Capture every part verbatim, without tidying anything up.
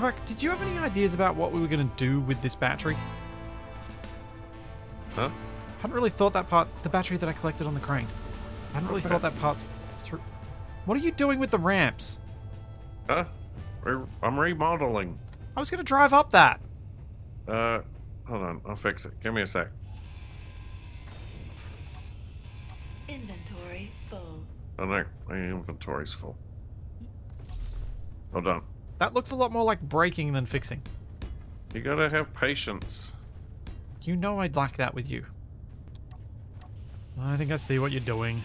Capac, did you have any ideas about what we were going to do with this battery? Huh? I hadn't really thought that part... The battery that I collected on the crane. I hadn't really okay. thought that part through. What are you doing with the ramps? Huh? Re I'm remodeling. I was going to drive up that. Uh, hold on. I'll fix it. Give me a sec. Inventory full. Oh, no. My inventory's full. Hold on. That looks a lot more like breaking than fixing. You gotta have patience. You know I'd like that with you. I think I see what you're doing.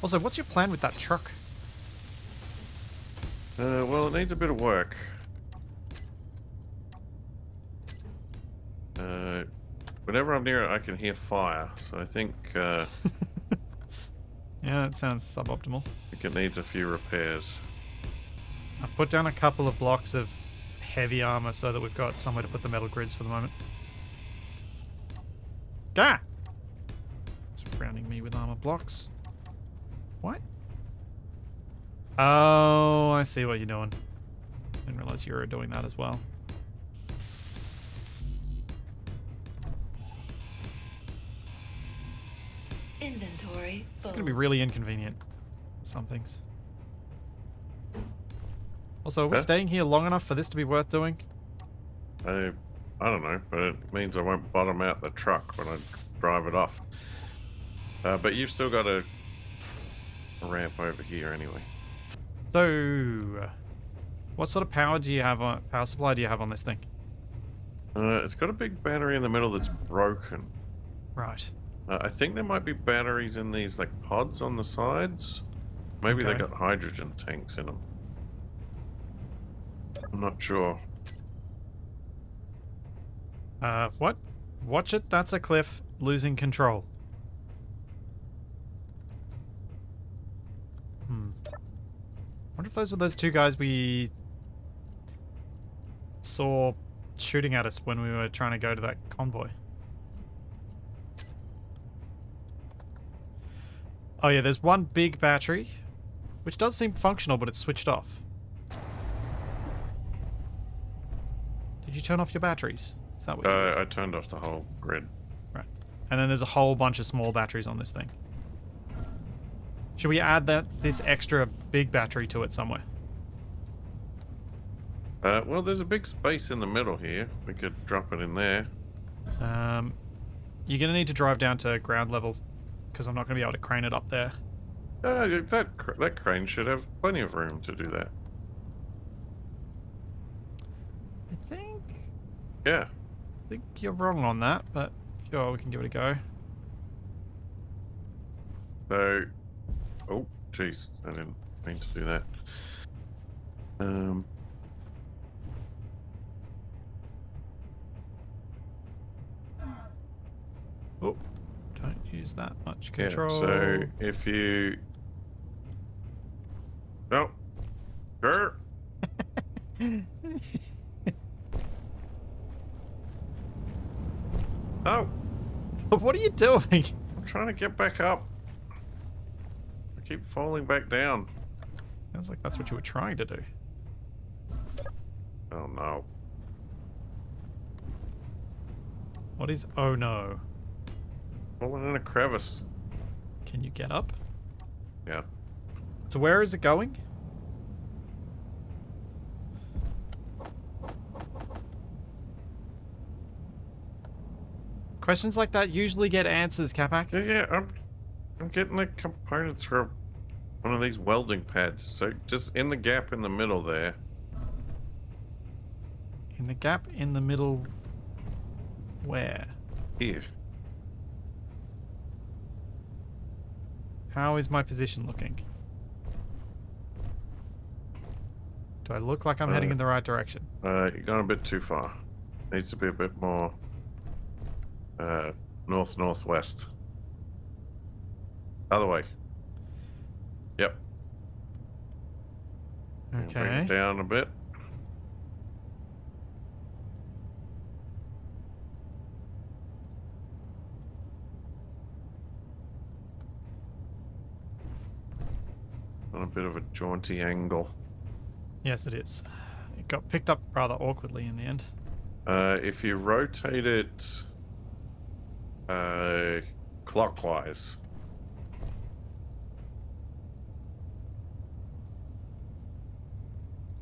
Also, what's your plan with that truck? Uh, well, it needs a bit of work. Uh, whenever I'm near it, I can hear fire. So I think... Uh, yeah, that sounds suboptimal. I think it needs a few repairs. I've put down a couple of blocks of heavy armor so that we've got somewhere to put the metal grids for the moment. Gah! Surrounding me with armor blocks. What? Oh, I see what you're doing. I didn't realize you were doing that as well. Inventory. It's going to be really inconvenient. Some things. Also, are we huh? staying here long enough for this to be worth doing? I, I don't know, but it means I won't bottom out the truck when I drive it off. Uh, but you've still got to... A ramp over here anyway. So, what sort of power do you have on power supply do you have on this thing? Uh, it's got a big battery in the middle that's broken. Right. Uh, I think there might be batteries in these like pods on the sides. Maybe okay. they got hydrogen tanks in them. I'm not sure. Uh, what? Watch it. That's a cliff. Losing control. I wonder if those were those two guys we saw shooting at us when we were trying to go to that convoy. Oh yeah, there's one big battery, which does seem functional, but it's switched off. Did you turn off your batteries? Is that what you did? Uh, I turned off the whole grid. Right. And then there's a whole bunch of small batteries on this thing. Should we add that this extra big battery to it somewhere? Uh, well, there's a big space in the middle here. We could drop it in there. Um, you're going to need to drive down to ground level because I'm not going to be able to crane it up there. Uh, that, cr that crane should have plenty of room to do that. I think... Yeah. I think you're wrong on that, but sure, we can give it a go. So... Oh, jeez, I didn't mean to do that. Um, oh, don't use that much control. Yeah, so if you... Oh, sure. Oh. What are you doing? I'm trying to get back up. Keep falling back down. Sounds like that's what you were trying to do. Oh no. What is oh no? Falling in a crevice. Can you get up? Yeah. So where is it going? Questions like that usually get answers, Capac. Yeah, yeah, I'm I'm getting the components for one of these welding pads. So just in the gap in the middle there. In the gap in the middle where? Here. How is my position looking? Do I look like I'm uh, heading in the right direction? Uh, you're going a bit too far. Needs to be a bit more uh, north-northwest. Other way. Yep. Okay. Bring it down a bit. bit of a jaunty angle. Yes, it is. It got picked up rather awkwardly in the end. Uh, if you rotate it uh, clockwise.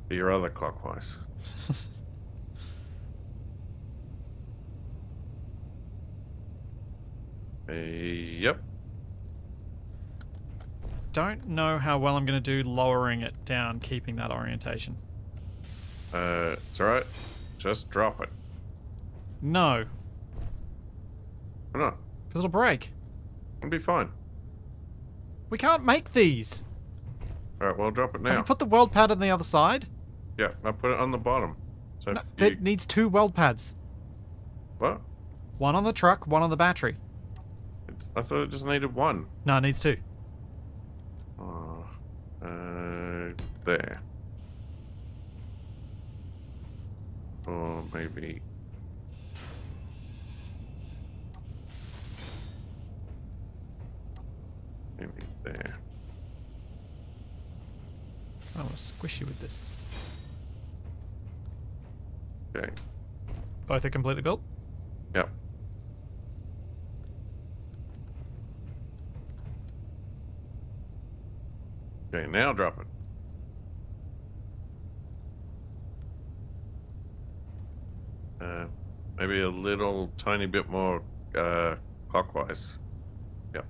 Your other clockwise. uh, yep. Don't know how well I'm going to do lowering it down, keeping that orientation. Uh, it's all right. Just drop it. No. Why not? Because it'll break. It'll be fine. We can't make these. All right, well, drop it now. Have you put the weld pad on the other side? Yeah, I put it on the bottom. So no, you... It needs two weld pads. What? One on the truck, one on the battery. I thought it just needed one. No, it needs two. Oh, uh, there. Or maybe. Maybe there. I want to squish you with this. Okay. Both are completely built? Yep. Okay, now drop it. Uh, maybe a little tiny bit more uh, clockwise. Yep.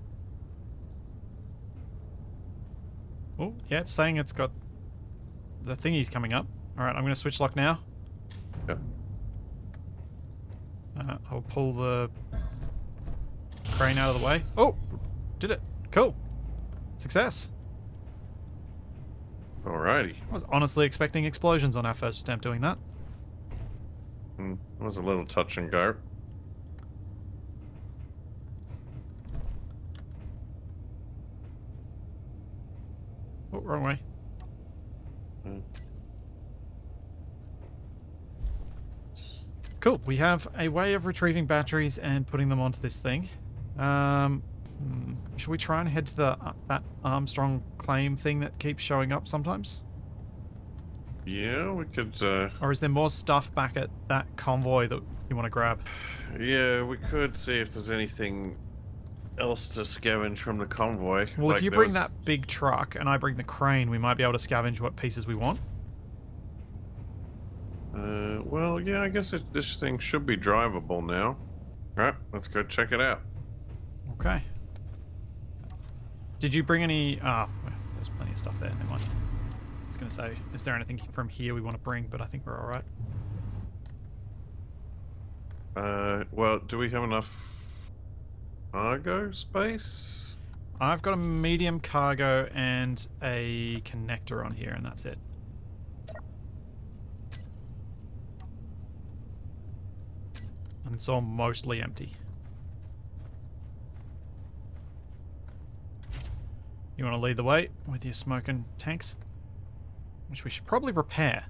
Oh, yeah, it's saying it's got the thingy's coming up. Alright, I'm going to switch lock now. Yep. Uh, I'll pull the crane out of the way. Oh! Did it. Cool. Success. Alrighty. I was honestly expecting explosions on our first attempt doing that. Mm, it was a little touch and go. Oh, wrong way. Mm. Cool, we have a way of retrieving batteries and putting them onto this thing. Um, should we try and head to the uh, that Armstrong claim thing that keeps showing up sometimes? Yeah, we could... Uh... Or is there more stuff back at that convoy that you want to grab? Yeah, we could see if there's anything else to scavenge from the convoy. Well, like if you bring was... that big truck and I bring the crane, we might be able to scavenge what pieces we want. Uh, well, yeah, I guess it, this thing should be drivable now. Alright, let's go check it out. Okay. Did you bring any... Ah, oh, there's plenty of stuff there, never mind. I was going to say, is there anything from here we want to bring, but I think we're alright. Uh, well, do we have enough cargo space? I've got a medium cargo and a connector on here, and that's it. And it's all mostly empty. You want to lead the way with your smoking tanks? Which we should probably repair.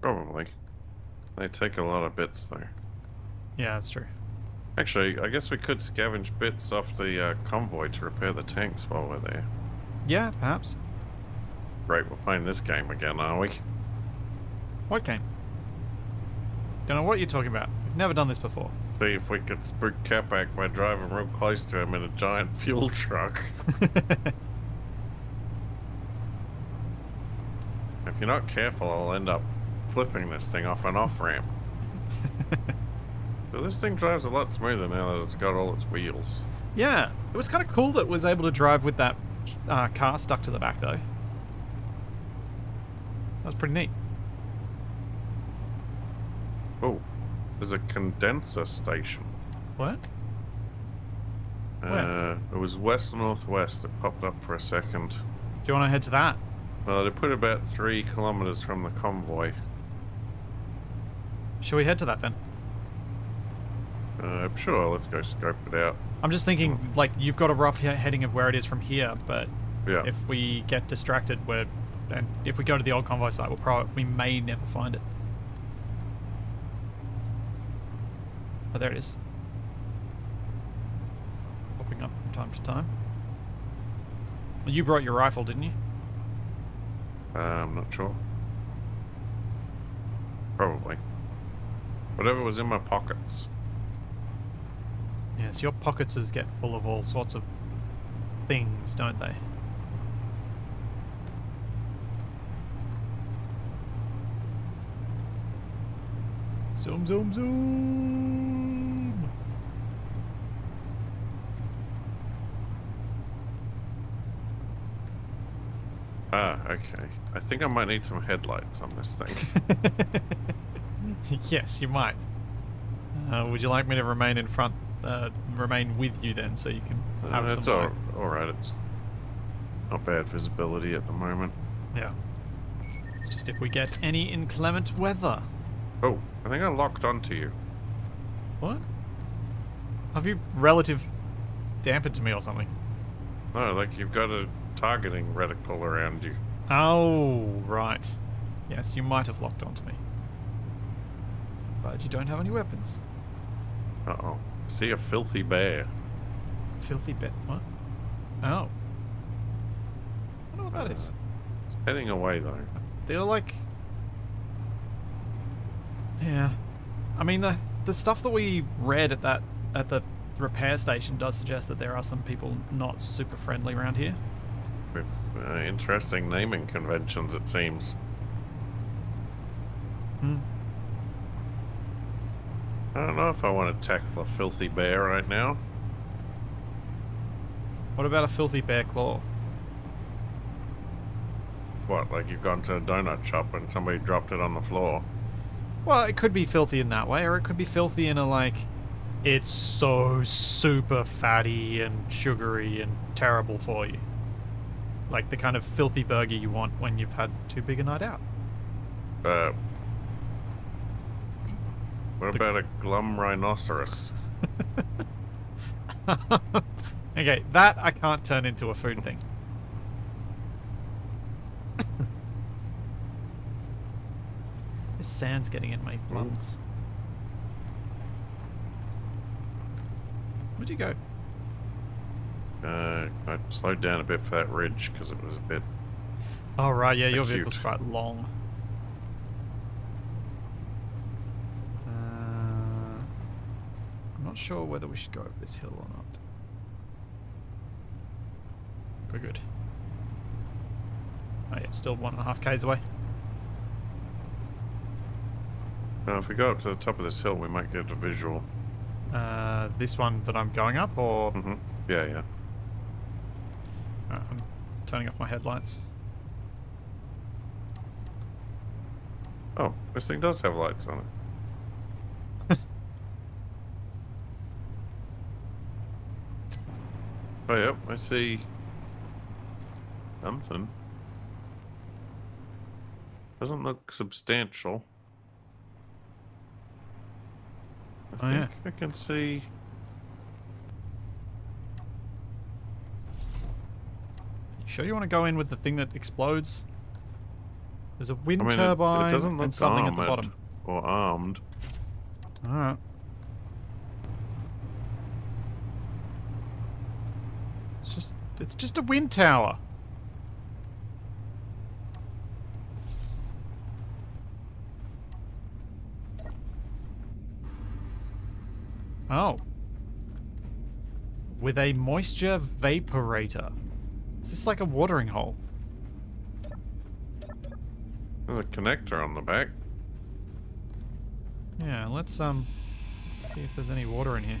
Probably. They take a lot of bits though. Yeah, that's true. Actually, I guess we could scavenge bits off the uh, convoy to repair the tanks while we're there. Yeah, perhaps. Great, we're playing this game again, are we? What game? Don't know what you're talking about. Never done this before. See if we could spook Capac by driving real close to him in a giant fuel truck. If you're not careful, I'll end up flipping this thing off an off-ramp. So this thing drives a lot smoother now that it's got all its wheels. Yeah, it was kind of cool that it was able to drive with that uh, car stuck to the back though. That was pretty neat. Oh. There's a condenser station. What? Uh, Where? It was west-northwest. It popped up for a second. Do you want to head to that? Well, they put about three kilometers from the convoy. Shall we head to that then? Uh, sure, let's go scope it out. I'm just thinking, like, you've got a rough heading of where it is from here, but yeah. If we get distracted, we're, and if we go to the old convoy site, we'll probably, we may never find it. Oh, there it is. Popping up from time to time. Well, you brought your rifle, didn't you? Uh, I'm not sure. Probably. Whatever was in my pockets. Yes, your pocketses get full of all sorts of things, don't they? Zoom, zoom, zoom! Ah, okay. I think I might need some headlights on this thing. Yes, you might. Uh, would you like me to remain in front, uh, remain with you then, so you can have uh, some it's all, all right, it's not bad visibility at the moment. Yeah. It's just if we get any inclement weather. Oh, I think I locked onto you. What? Have you relative dampened to me or something? No, like you've got a targeting reticle around you. Oh, right. Yes, you might have locked onto me. But you don't have any weapons. Uh-oh. I see a filthy bear. Filthy bear? What? Oh. I don't know what that uh, is. It's heading away, though. They're like... Yeah, I mean the the stuff that we read at that at the repair station does suggest that there are some people not super friendly around here. With uh, interesting naming conventions, it seems. Hmm. I don't know if I want to tackle a filthy bear right now. What about a filthy bear claw? What, like you've gone to a donut shop and somebody dropped it on the floor? Well, it could be filthy in that way, or it could be filthy in a, like, it's so super fatty and sugary and terrible for you. Like the kind of filthy burger you want when you've had too big a night out. Uh, what the about a glum rhinoceros? Okay, that I can't turn into a food thing. This sand's getting in my lungs. Where'd you go? Uh, I slowed down a bit for that ridge because it was a bit... Oh right, yeah, acute. Your vehicle's quite long. Uh, I'm not sure whether we should go over this hill or not. We're good. Oh yeah, it's still one and a half k's away. Now, if we go up to the top of this hill, we might get a visual. Uh, this one that I'm going up, or...? Mm-hmm. Yeah, yeah. Alright, I'm turning off my headlights. Oh, this thing does have lights on it. Oh, yep, I see... something. Doesn't look substantial. I think oh, yeah. I can see... You sure you want to go in with the thing that explodes? There's a wind I mean, turbine it, it and something at the bottom. Or armed. Alright. It's just, it's just a wind tower. Oh. With a moisture vaporator. Is this like a watering hole? There's a connector on the back. Yeah, let's um let's see if there's any water in here.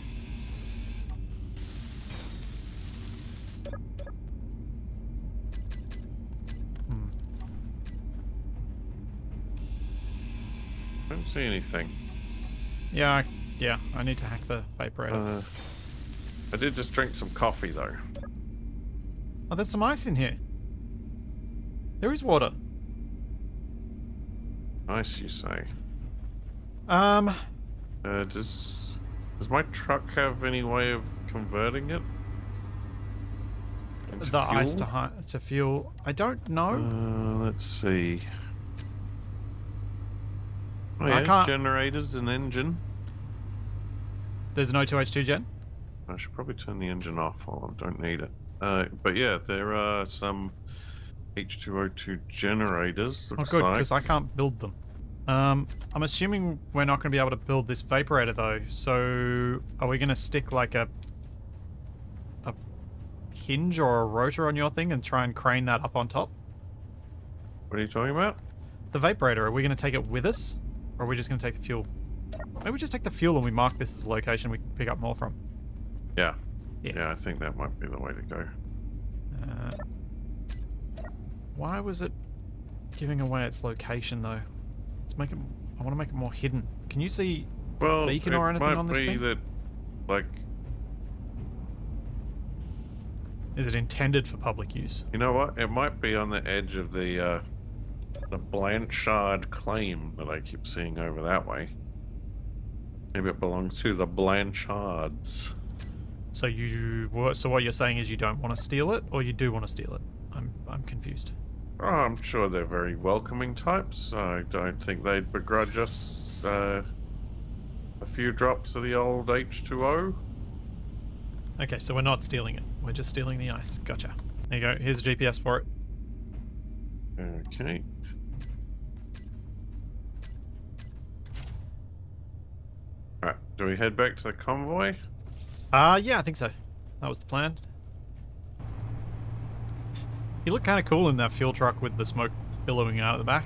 Hmm. I don't see anything. Yeah, I Yeah, I need to hack the vaporator. Uh, I did just drink some coffee, though. Oh, there's some ice in here. There is water. Ice, you say? Um... Uh, does... Does my truck have any way of converting it? Into the fuel? Ice to, hi to fuel? I don't know. Uh, let's see. Oh, yeah, I can't... generators and engine. There's an O two H two gen? I should probably turn the engine off while I don't need it. Uh, but yeah, there are some H two O two generators. Looks oh, good, because like. I can't build them. Um, I'm assuming we're not going to be able to build this vaporator though. So, are we going to stick like a a hinge or a rotor on your thing and try and crane that up on top? What are you talking about? The vaporator. Are we going to take it with us, or are we just going to take the fuel? Maybe we just take the fuel and we mark this as a location we can pick up more from. Yeah. Yeah. Yeah, I think that might be the way to go. Uh, why was it giving away its location though? Let's make it. I want to make it more hidden. Can you see well, a beacon or anything on this thing? Well, it might be that, like. Is it intended for public use? You know what? It might be on the edge of the uh, the Blanchard claim that I keep seeing over that way. Maybe it belongs to the Blanchards. So you, so what you're saying is you don't want to steal it, or you do want to steal it? I'm, I'm confused. Oh, I'm sure they're very welcoming types. I don't think they'd begrudge us uh, a few drops of the old H two O. Okay, so we're not stealing it. We're just stealing the ice. Gotcha. There you go. Here's the G P S for it. Okay. All right. Do we head back to the convoy? Uh, yeah, I think so. That was the plan. You look kind of cool in that fuel truck with the smoke billowing out of the back.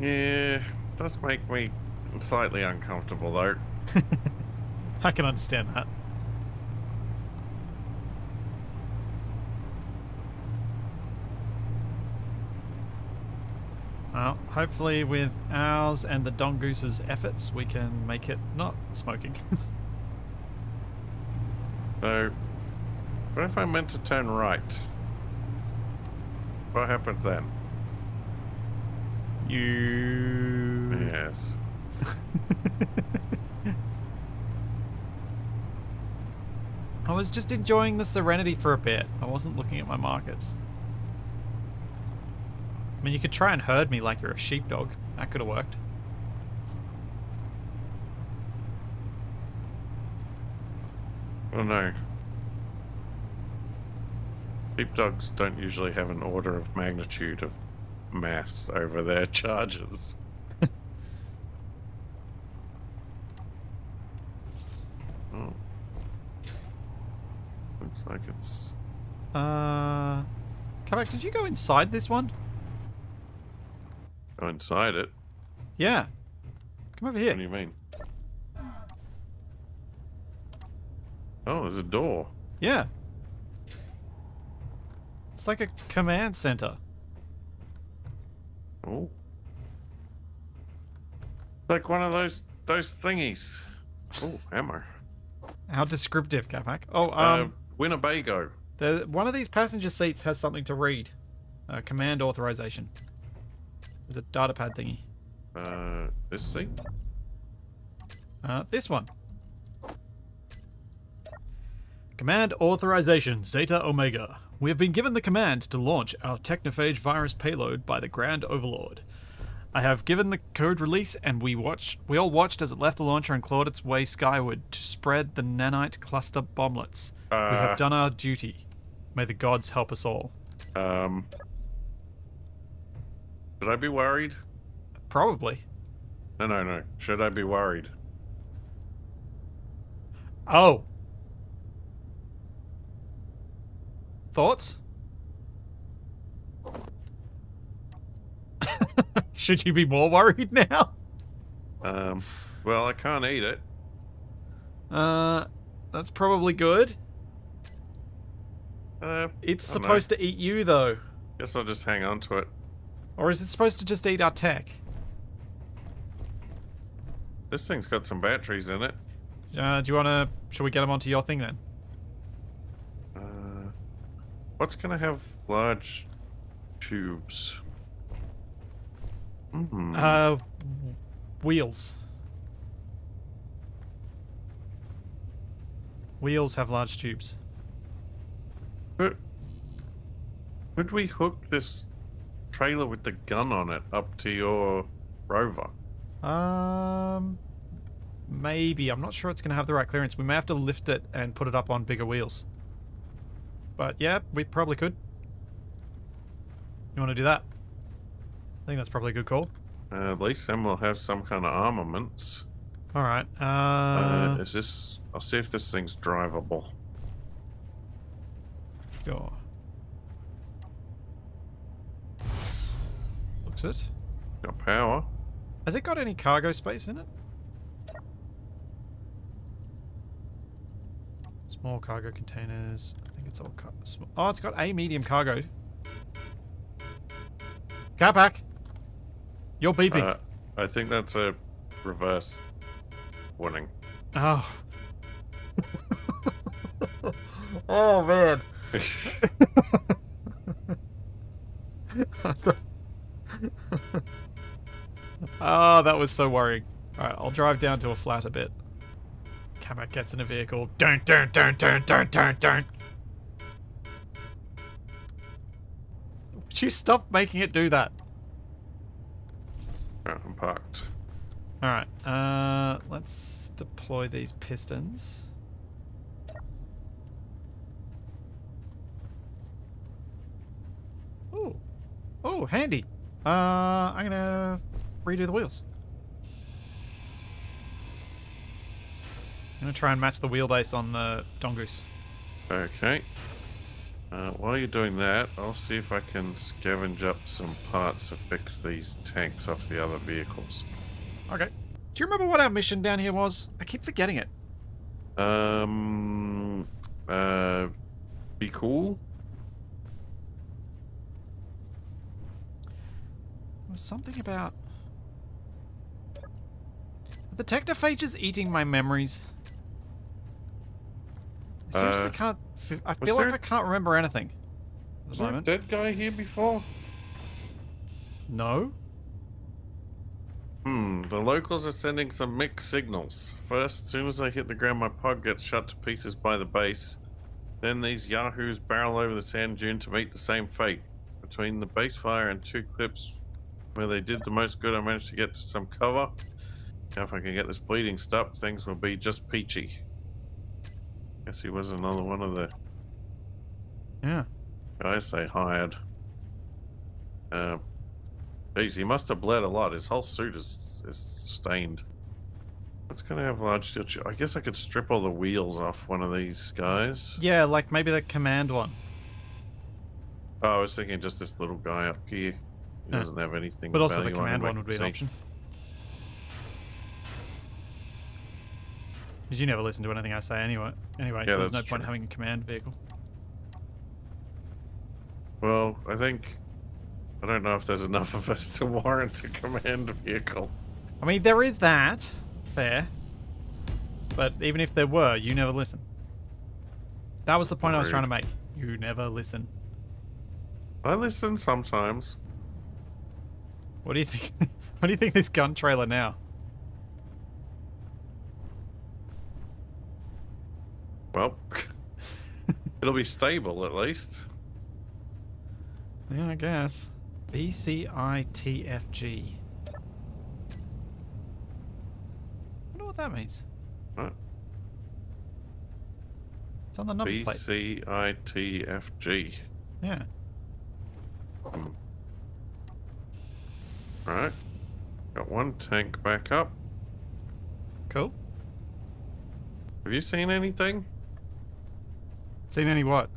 Yeah, it does make me slightly uncomfortable though. I can understand that. Well, hopefully with ours and the Dongoose's efforts, we can make it not smoking. So, what if I meant to turn right? What happens then? You... Yes. I was just enjoying the serenity for a bit. I wasn't looking at my markers. I mean, you could try and herd me like you're a sheepdog. That could have worked. Oh no. Sheepdogs don't usually have an order of magnitude of mass over their charges. Oh. Looks like it's... Uh... Capac, did you go inside this one? Go inside it? Yeah. Come over here. What do you mean? Oh, there's a door. Yeah. It's like a command center. Oh. Like one of those those thingies. Oh, ammo. How descriptive, Capac. Oh, um... Uh, Winnebago. The, one of these passenger seats has something to read. Uh, command authorization. There's a data pad thingy. Uh, this seat? Uh, this one. Command authorization, Zeta Omega. We have been given the command to launch our technophage virus payload by the Grand Overlord. I have given the code release and we watched, we all watched as it left the launcher and clawed its way skyward to spread the nanite cluster bomblets. Uh, we have done our duty. May the gods help us all. Um, should I be worried? Probably. No, no, no. Should I be worried? Oh. Thoughts? Should you be more worried now? Um, well, I can't eat it. Uh, that's probably good. Uh, it's supposed to eat you, though. Guess I'll just hang on to it. Or is it supposed to just eat our tech? This thing's got some batteries in it. Uh, do you want to... Should we get them onto your thing, then? What's gonna have large tubes? Mm. Uh, wheels. Wheels have large tubes. Could, could we hook this trailer with the gun on it up to your rover? Um, maybe. I'm not sure it's gonna have the right clearance. We may have to lift it and put it up on bigger wheels. But yeah, we probably could. You want to do that? I think that's probably a good call. Uh, at least then we'll have some kind of armaments. Alright. Uh, uh, is this... I'll see if this thing's drivable. Sure. Looks it. Got power. Has it got any cargo space in it? Small cargo containers. I think it's all... Car small. Oh, it's got a medium cargo. Capac! You're beeping. Uh, I think that's a reverse warning. Oh. Oh, man. Oh, that was so worrying. Alright, I'll drive down to a flat a bit. Capac gets in a vehicle. Dun, dun, dun, dun, dun, dun, dun. Would you stop making it do that? Right, I'm parked. Alright, uh, let's deploy these pistons. Oh, oh, handy. Uh, I'm gonna redo the wheels. I'm gonna try and match the wheelbase on the Dongoose. Okay. Uh, while you're doing that, I'll see if I can scavenge up some parts to fix these tanks off the other vehicles. Okay. Do you remember what our mission down here was? I keep forgetting it. Um. Uh. Be cool? There was something about. Are the technophages eating my memories? I seriously uh, can't. I feel like I can't remember anything at the was moment. Was there a dead guy here before? No. Hmm, the locals are sending some mixed signals. First, as soon as I hit the ground, my pod gets shot to pieces by the base. Then these yahoos barrel over the sand dune to meet the same fate. Between the base fire and two clips where they did the most good, I managed to get to some cover. Now if I can get this bleeding stopped, things will be just peachy. Guess he was another one of the yeah guys they hired. Uh, geez, he must have bled a lot. His whole suit is, is stained. It's gonna have large steel. I guess I could strip all the wheels off one of these guys. Yeah, like maybe the command one. Oh, I was thinking just this little guy up here. He no. doesn't have anything. But also the command one would be an option. Because you never listen to anything I say anyway, anyway yeah, so there's no true. point in having a command vehicle. Well, I think... I don't know if there's enough of us to warrant a command vehicle. I mean, there is that. Fair. But even if there were, you never listen. That was the point Rude. I was trying to make. You never listen. I listen sometimes. What do you think? What do you think of this gun trailer now? Well, it'll be stable, at least. Yeah, I guess. B C I T F G. I wonder what that means. What? It's on the number plate. B C I T F G. Yeah. Um, Alright. Got one tank back up. Cool. Have you seen anything? Seen any what?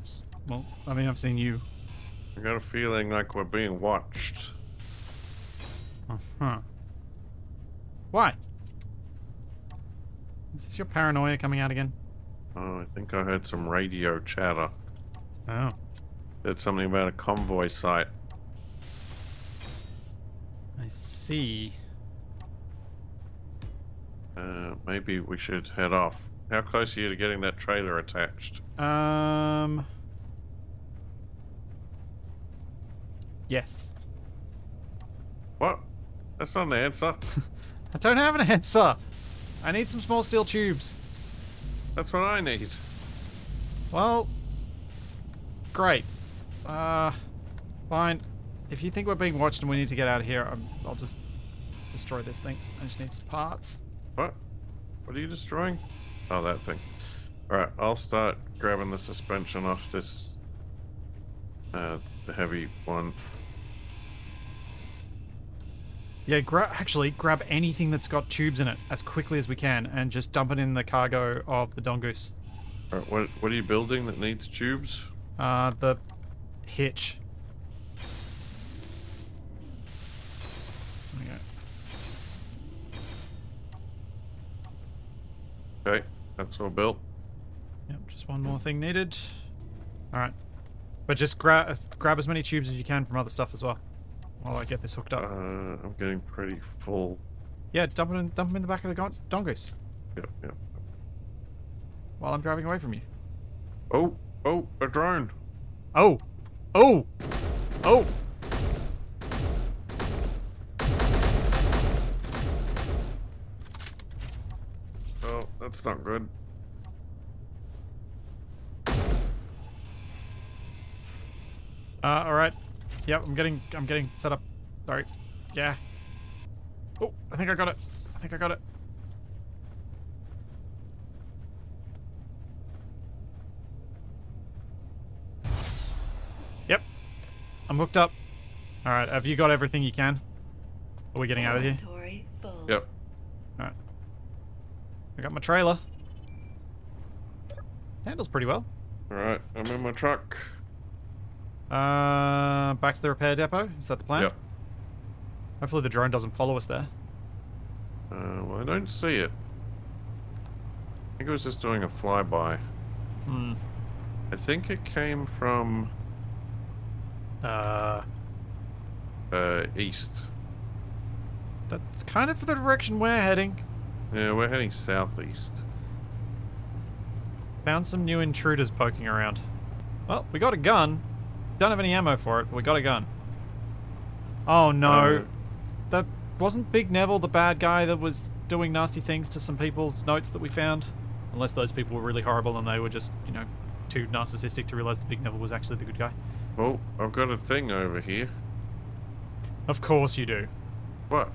Well, I mean, I've seen you. I got a feeling like we're being watched. Uh-huh. Why? Is this your paranoia coming out again? Oh, I think I heard some radio chatter. Oh. Said something about a convoy site. I see. Uh, maybe we should head off. How close are you to getting that trailer attached? Um. Yes. What? That's not an answer. I don't have an answer. I need some small steel tubes. That's what I need. Well. Great. Uh. Fine. If you think we're being watched and we need to get out of here, I'm, I'll just destroy this thing. I just need some parts. What? What are you destroying? Oh, that thing. Alright, I'll start grabbing the suspension off this, uh, the heavy one. Yeah, gra actually grab anything that's got tubes in it as quickly as we can and just dump it in the cargo of the Dongoose. All right, what, what are you building that needs tubes? Uh, the hitch. Okay. Okay, that's all built. Yep, just one more thing needed. All right. But just grab grab as many tubes as you can from other stuff as well. While I get this hooked up. Uh, I'm getting pretty full. Yeah, dump them in, dump them in the back of the Dongoose. Yep, yep. While I'm driving away from you. Oh, oh, a drone. Oh, oh, oh. Oh, that's not good. Uh, all right. Yep, I'm getting, I'm getting set up. Sorry. Yeah. Oh, I think I got it. I think I got it. Yep. I'm hooked up. All right. Have you got everything you can? Are we getting out of here? Yep. All right. I got my trailer. Handles pretty well. All right. I'm in my truck. Uh, back to the repair depot. Is that the plan? Yep. Hopefully the drone doesn't follow us there. Uh, well, I don't see it. I think it was just doing a flyby. Hmm. I think it came from... Uh... Uh, east. That's kind of the direction we're heading. Yeah, we're heading southeast. Found some new intruders poking around. Well, we got a gun. Don't have any ammo for it, but we got a gun. Oh no. Um, that wasn't Big Neville, the bad guy that was doing nasty things to some people's notes that we found? Unless those people were really horrible and they were just, you know, too narcissistic to realize that Big Neville was actually the good guy. Well, I've got a thing over here. Of course you do. What?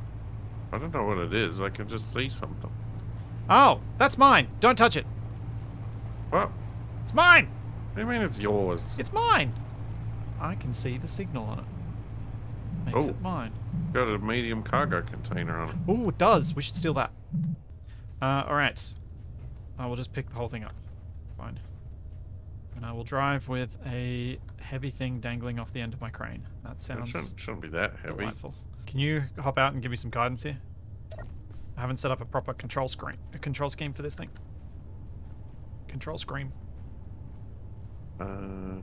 I don't know what it is. I can just see something. Oh, that's mine. Don't touch it. What? It's mine. What do you mean it's yours? It's mine. I can see the signal on it. Makes oh, it mine. Got a medium cargo container on it. Oh, it does. We should steal that. Uh, Alright. I will just pick the whole thing up. Fine. And I will drive with a heavy thing dangling off the end of my crane. That sounds... It shouldn't, shouldn't be that heavy. Delightful. Can you hop out and give me some guidance here? I haven't set up a proper control screen. A control scheme for this thing. Control screen. Uh...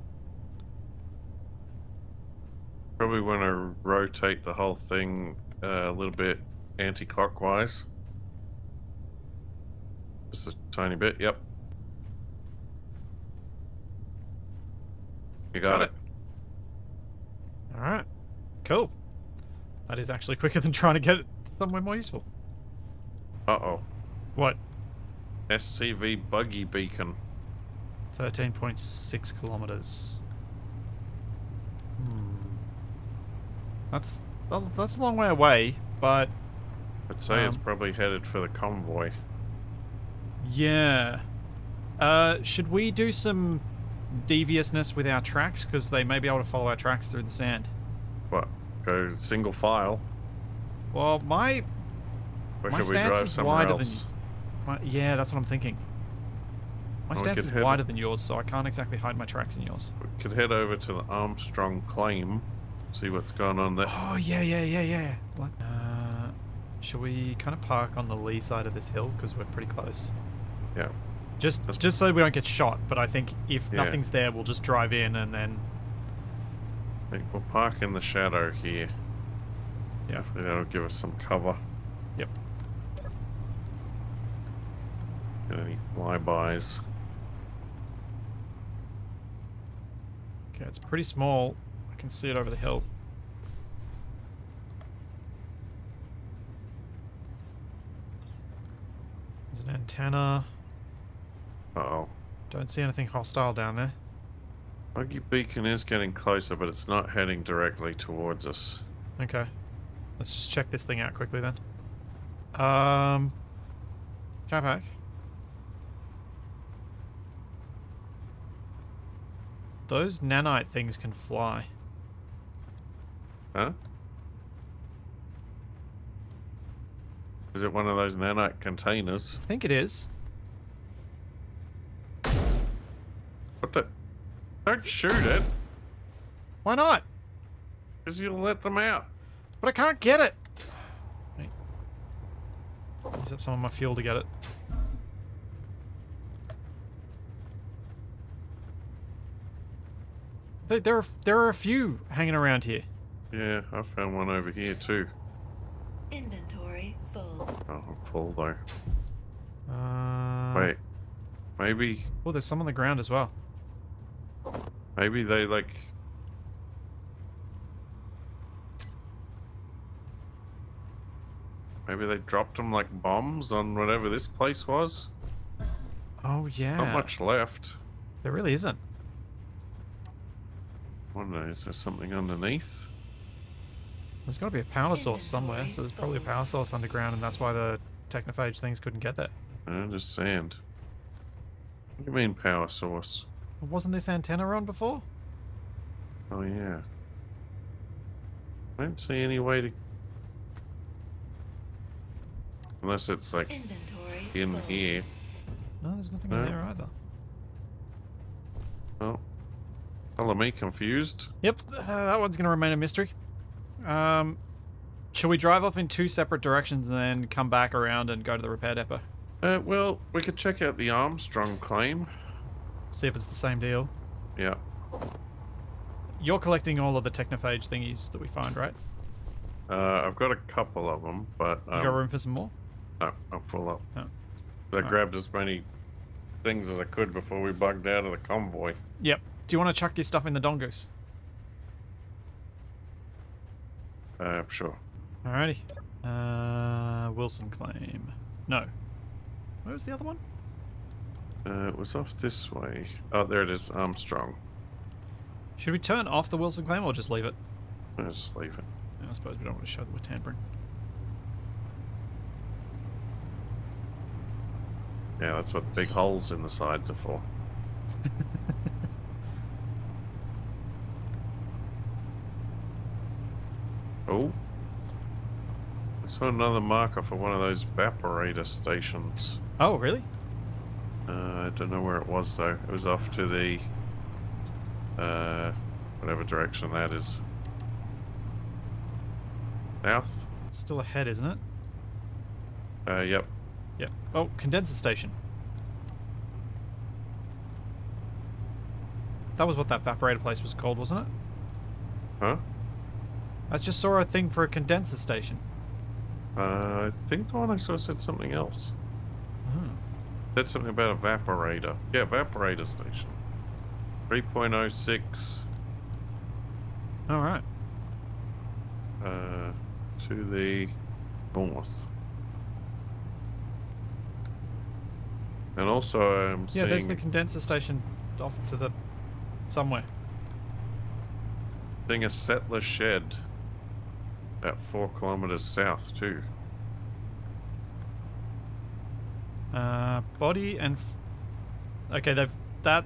Probably want to rotate the whole thing uh, a little bit anti-clockwise. Just a tiny bit, yep. You got, got it. it. Alright, cool. That is actually quicker than trying to get it somewhere more useful. Uh-oh. What? S C V Buggy Beacon. thirteen point six kilometers. Hmm. That's that's a long way away, but I'd say um, it's probably headed for the convoy. Yeah. Uh, should we do some deviousness with our tracks, because they may be able to follow our tracks through the sand? What? Go single file? Well, my or my stance is wider else? than my, yeah, that's what I'm thinking. My well, stance is wider than yours, so I can't exactly hide my tracks in yours. We could head over to the Armstrong claim. See what's going on there. Oh, yeah, yeah, yeah, yeah. What? Uh, should we kind of park on the lee side of this hill? Because we're pretty close. Yeah. Just That's... just so we don't get shot, but I think if yeah. nothing's there, we'll just drive in and then... I think we'll park in the shadow here. Yeah. Hopefully that'll give us some cover. Yep. Got any flybys? Okay, it's pretty small. Can see it over the hill. There's an antenna. Uh oh. Don't see anything hostile down there. Buggy Beacon is getting closer, but it's not heading directly towards us. Okay. Let's just check this thing out quickly then. Um. Capac. Those nanite things can fly. Huh? Is it one of those nanite containers? I think it is. What the? Don't shoot it. Why not? Because you'll let them out. But I can't get it. Wait. Use up some of my fuel to get it. There are, there are a few hanging around here. Yeah, I found one over here too. Inventory full. Oh, I'm full though. Uh, Wait, maybe... Oh, there's some on the ground as well. Maybe they like... Maybe they dropped them like bombs on whatever this place was. Oh yeah. Not much left. There really isn't. I don't know, is there something underneath? There's got to be a power source somewhere, so there's probably a power source underground, and that's why the technophage things couldn't get there. No, just sand. What do you mean power source? Wasn't this antenna on before? Oh yeah. I don't see any way to... Unless it's like in here. No, there's nothing in there either. Oh. Hello, me confused. Yep, uh, that one's going to remain a mystery. Um, shall we drive off in two separate directions and then come back around and go to the repair depot? Uh, well, we could check out the Armstrong claim. See if it's the same deal. Yeah. You're collecting all of the technophage thingies that we find, right? Uh, I've got a couple of them, but... Um, you got room for some more? No, I'm full up. Oh. I all grabbed right. as many things as I could before we bugged out of the convoy. Yep. Do you want to chuck your stuff in the Dongoose? Uh, sure. Alrighty. Uh, Wilson claim. No. Where was the other one? Uh, it was off this way. Oh, there it is. Armstrong. Should we turn off the Wilson claim or just leave it? Let's just leave it. I suppose we don't want to show that we're tampering. Yeah, that's what big holes in the sides are for. Oh, I saw another marker for one of those evaporator stations. Oh, really? Uh, I don't know where it was though. It was off to the uh, whatever direction that is. South. It's still ahead, isn't it? Uh, yep. Yep. Oh, condenser station. That was what that evaporator place was called, wasn't it? Huh? I just saw a thing for a condenser station. Uh, I think the one I saw said something else. Oh. Said something about evaporator. Yeah, evaporator station. three point oh six. Alright. Uh, to the north. And also I'm seeing... Yeah, there's the condenser station off to the... somewhere. Seeing a settler shed. About four kilometers south too. Uh, body and f okay, they've that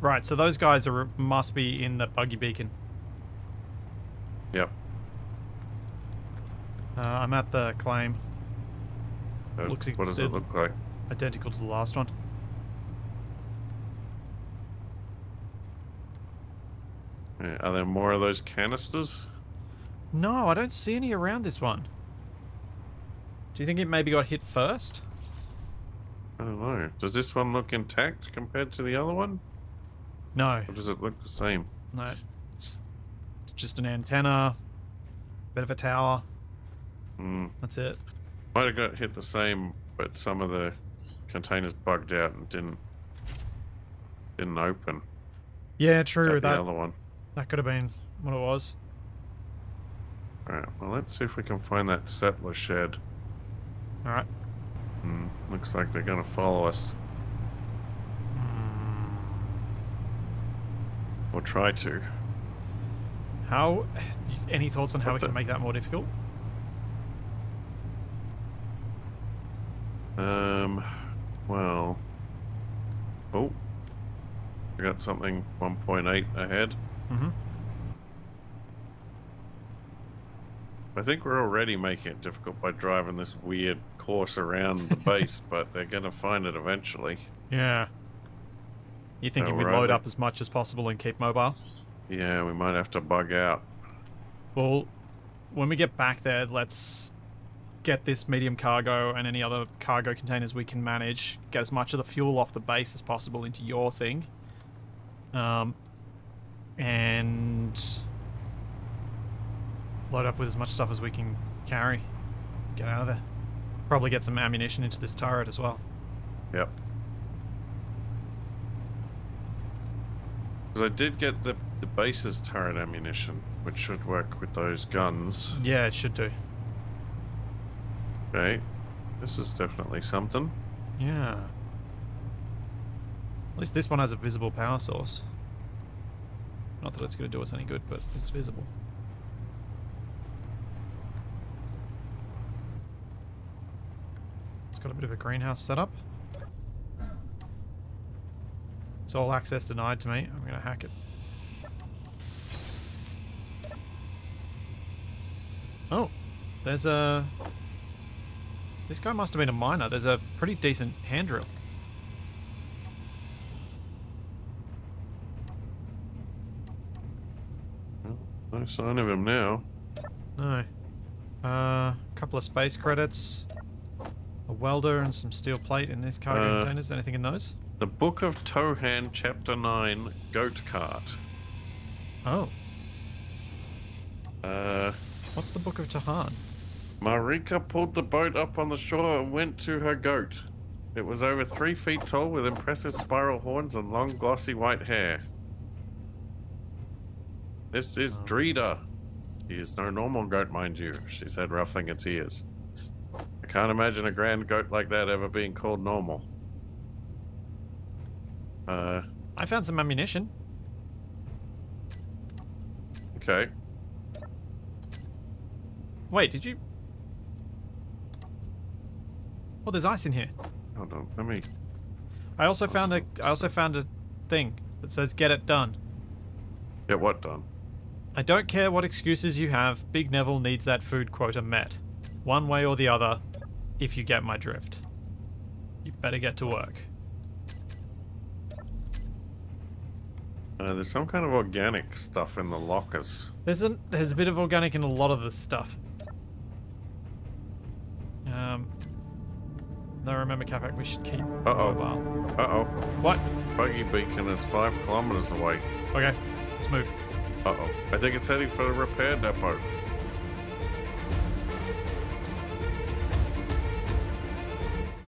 right. So those guys are must be in the Buggy Beacon. Yep. Uh, I'm at the claim. So looks what does it look like? Identical to the last one. Yeah, are there more of those canisters? No, I don't see any around this one. Do you think it maybe got hit first? I don't know. Does this one look intact compared to the other one? No. Or does it look the same? No. It's just an antenna, bit of a tower. Mm. That's it. Might have got hit the same, but some of the containers bugged out and didn't didn't open. Yeah, true. That, that other one. That could have been what it was. Alright, well let's see if we can find that settler shed. Alright. Hmm, looks like they're gonna follow us. Or try to. How... Any thoughts on how what we can make that more difficult? Um, well... Oh. I got something one point eight ahead. Mm-hmm. I think we're already making it difficult by driving this weird course around the base, but they're going to find it eventually. Yeah. You think so we'd load either... up as much as possible and keep mobile? Yeah, we might have to bug out. Well, when we get back there, let's get this medium cargo and any other cargo containers we can manage, get as much of the fuel off the base as possible into your thing. Um, and... load up with as much stuff as we can carry. Get out of there. Probably get some ammunition into this turret as well. Yep. Because I did get the, the base's turret ammunition, which should work with those guns. Yeah, it should do. Okay. This is definitely something. Yeah. At least this one has a visible power source. Not that it's going to do us any good, but it's visible. It's got a bit of a greenhouse setup. It's all access denied to me. I'm going to hack it. Oh, there's a... this guy must have been a miner. There's a pretty decent hand drill. No sign of him now. No. Uh, a couple of space credits. A welder and some steel plate in these cargo uh, containers. Anything in those? The Book of Tohan, Chapter nine, Goat Cart. Oh. Uh. What's the Book of Tohan? Marika pulled the boat up on the shore and went to her goat. It was over three feet tall with impressive spiral horns and long glossy white hair. This is oh. Dreida. She is no normal goat, mind you, she said, ruffling its ears. Can't imagine a grand goat like that ever being called normal. Uh, I found some ammunition. Okay. Wait, did you... oh, there's ice in here. Hold on, let me... I also oh, found a... I also found a thing that says get it done. Get what done? I don't care what excuses you have, Big Neville needs that food quota met. One way or the other... if you get my drift. You better get to work. Uh, there's some kind of organic stuff in the lockers. There's a, there's a bit of organic in a lot of this stuff. Um, no, remember, Capac, we should keep Uh-oh. mobile. Uh-oh. What? Buggy Beacon is five kilometers away. Okay, let's move. Uh-oh. I think it's heading for the repair depot.